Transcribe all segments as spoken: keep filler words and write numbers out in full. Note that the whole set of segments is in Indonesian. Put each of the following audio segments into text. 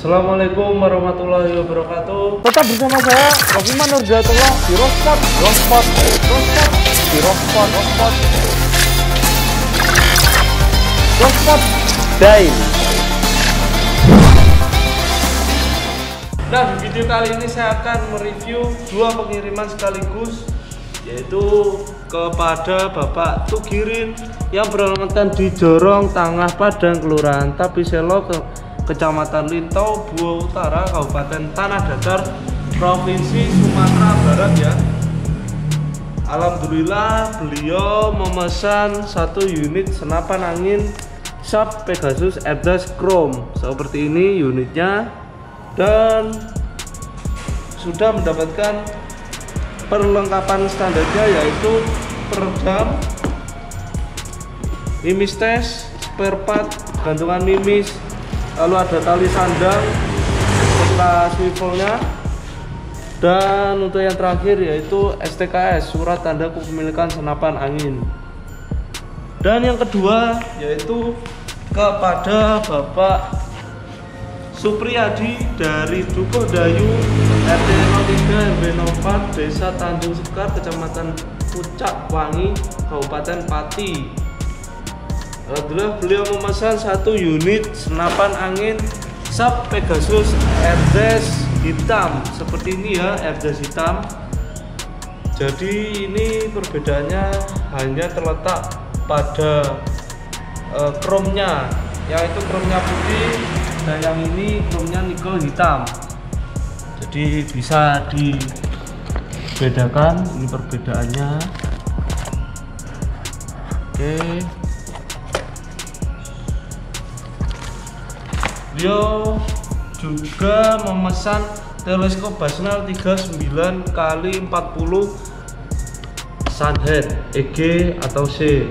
Assalamualaikum warahmatullahi wabarakatuh. Tetap bersama saya, Rahima Nurhidayatullah di Rov Sport, Rov Sport, Rov Sport, di Rov Sport, Rov Sport, Rov Sport Daily. Nah, di video kali ini saya akan mereview dua pengiriman sekaligus, yaitu kepada Bapak Tugirin yang beralamatkan di Jorong Tengah Padang, Kelurahan Tapi Selo, ke Kecamatan Linto, Buah Utara, Kabupaten Tanah Datar, Provinsi Sumatera Barat ya. Alhamdulillah beliau memesan satu unit senapan angin Sharp Pegasus Erthes Chrome seperti ini unitnya, dan sudah mendapatkan perlengkapan standarnya yaitu peredam, mimis tes, spare part, gantungan mimis, lalu ada tali sandang serta swivelnya, dan untuk yang terakhir yaitu S T K S, surat tanda kepemilikan senapan angin. Dan yang kedua yaitu kepada Bapak Supriyadi dari Dukuh Dayu, R T nol tiga R W nol empat, Desa Tanjung Sekar, Kecamatan Pucakwangi, Kabupaten Pati. Alhamdulillah beliau memesan satu unit senapan angin Sharp Pegasus Erthes hitam seperti ini ya, Erthes hitam. Jadi ini perbedaannya hanya terletak pada uh, kromnya, yaitu kromnya putih dan yang ini kromnya nikel hitam. Jadi bisa dibedakan ini perbedaannya. Oke. Beliau juga memesan teleskop Basnel tiga puluh sembilan kali empat puluh Sunhead E G atau C.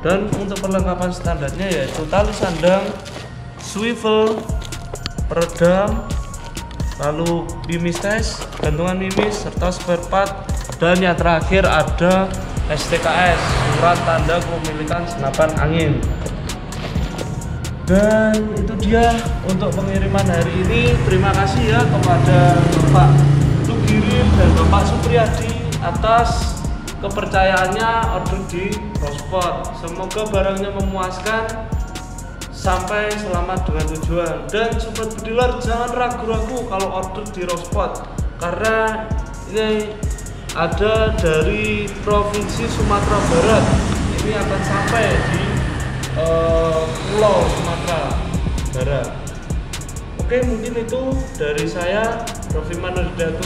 Dan untuk perlengkapan standarnya yaitu tali sandang, swivel, peredam, lalu mimis tes, gantungan mimis, serta spare part, dan yang terakhir ada S T K S, surat tanda kepemilikan senapan angin. Dan itu dia untuk pengiriman hari ini. Terima kasih ya kepada Bapak Tugirin dan Bapak Supriyadi atas kepercayaannya order di Rov Sport. Semoga barangnya memuaskan, sampai selamat dengan tujuan. Dan sobat pediler, jangan ragu-ragu kalau order di Rov Sport, karena ini ada dari Provinsi Sumatera Barat, ini akan sampai di Pulau Sumatera Barat. Oke, mungkin itu dari saya, Dr. Fiman Nadeh.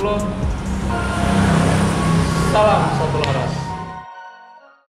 Salam satu lagi.